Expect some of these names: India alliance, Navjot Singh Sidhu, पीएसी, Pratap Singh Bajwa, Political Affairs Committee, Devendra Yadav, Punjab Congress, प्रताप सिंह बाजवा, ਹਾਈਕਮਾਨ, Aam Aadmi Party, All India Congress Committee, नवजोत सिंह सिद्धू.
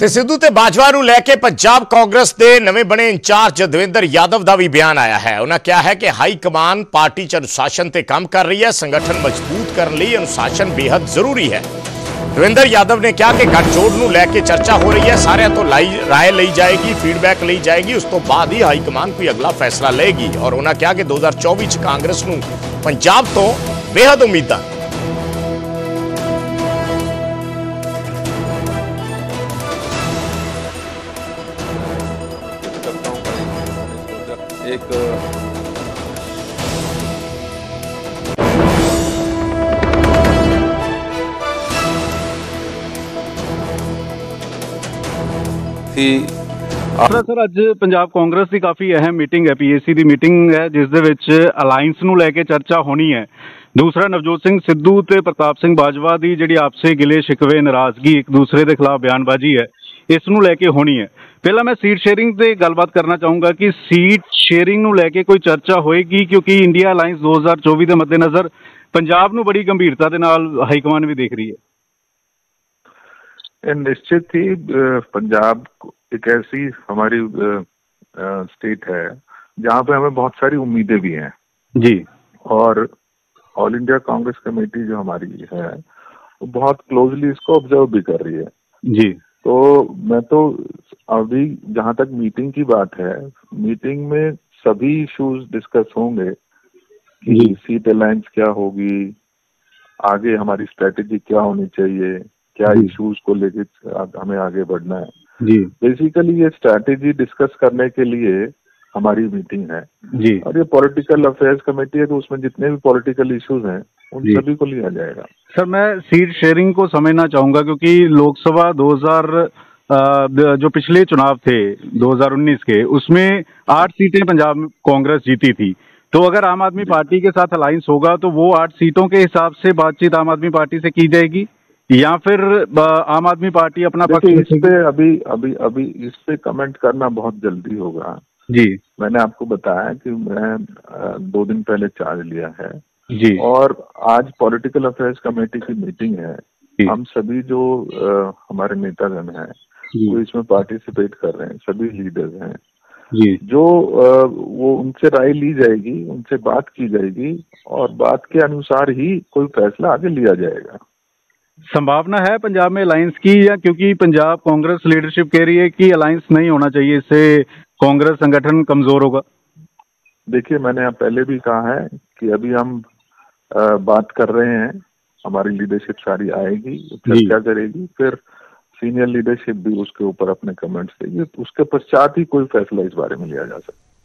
ते सिद्धू ते बाजवा नूं लैके पंजाब कांग्रेस के नवें बने इंचार्ज देवेंद्र यादव का भी बयान आया है। उन्होंने कहा है कि हाई कमान पार्टी च अनुशासन ते काम कर रही है, संगठन मजबूत करने लिए अनुशासन बेहद जरूरी है। देवेंद्र यादव ने कहा कि गठजोड़ नूं लैके चर्चा हो रही है, सारे तो राय ली जाएगी, फीडबैक ली जाएगी, उस तो बाद ही हाई कमान कोई अगला फैसला लेगी। और उन्होंने कहा कि 2024 कांग्रेस नूं पंजाब तो बेहद उम्मीदां। सर अज पंजाब कांग्रेस की काफ़ी अहम मीटिंग है, पीएसी की मीटिंग है, जिस दे विच अलायंस नूं लैके चर्चा होनी है। दूसरा नवजोत सिंह सिद्धू ते प्रताप सिंह बाजवा की जिहड़ी आपसे गिले शिकवे नाराजगी एक दूसरे के खिलाफ बयानबाजी है, इस नूं लैके होनी है। पहला मैं सीट शेयरिंग से गलबात करना चाहूँगा कि सीट शेयरिंग नूं लैके कोई चर्चा होएगी, क्योंकि इंडिया अलायंस 2024 के मद्देनज़र पंजाब नूं बड़ी गंभीरता के नाल हाईकमान भी देख रही है। निश्चित ही पंजाब एक ऐसी हमारी स्टेट है जहाँ पे हमें बहुत सारी उम्मीदें भी हैं जी। और ऑल इंडिया कांग्रेस कमेटी जो हमारी है वो बहुत क्लोजली इसको ऑब्जर्व भी कर रही है जी। तो मैं तो अभी जहाँ तक मीटिंग की बात है, मीटिंग में सभी इश्यूज डिस्कस होंगे कि सीट अलायंस क्या होगी, आगे हमारी स्ट्रेटेजी क्या होनी चाहिए, क्या इश्यूज को लेके हमें आगे बढ़ना है जी। बेसिकली ये स्ट्रैटेजी डिस्कस करने के लिए हमारी मीटिंग है जी। और ये पॉलिटिकल अफेयर्स कमेटी है तो उसमें जितने भी पॉलिटिकल इश्यूज हैं उन सभी को लिया जाएगा। सर मैं सीट शेयरिंग को समझना चाहूँगा, क्योंकि लोकसभा 2000 जो पिछले चुनाव थे 2019 के, उसमें 8 सीटें पंजाब कांग्रेस जीती थी। तो अगर आम आदमी पार्टी के साथ अलायंस होगा तो वो 8 सीटों के हिसाब से बातचीत आम आदमी पार्टी से की जाएगी, या फिर आम आदमी पार्टी अपना पक्ष? इस पे अभी अभी अभी इस पे कमेंट करना बहुत जल्दी होगा जी। मैंने आपको बताया कि मैं 2 दिन पहले चार्ज लिया है जी। और आज पॉलिटिकल अफेयर्स कमेटी की मीटिंग है, हम सभी जो हमारे नेतागण हैं वो इसमें पार्टिसिपेट कर रहे हैं, सभी लीडर्स हैं जी। जो वो उनसे राय ली जाएगी, उनसे बात की जाएगी और बात के अनुसार ही कोई फैसला आगे लिया जाएगा। संभावना है पंजाब में अलायंस की, या क्योंकि पंजाब कांग्रेस लीडरशिप कह रही है कि अलायंस नहीं होना चाहिए, इससे कांग्रेस संगठन कमजोर होगा? देखिए मैंने पहले भी कहा है कि अभी हम बात कर रहे हैं, हमारी लीडरशिप सारी आएगी, चर्चा करेगी, फिर सीनियर लीडरशिप भी उसके ऊपर अपने कमेंट्स देगी, उसके पश्चात ही कोई फैसला इस बारे में लिया जा सकता है।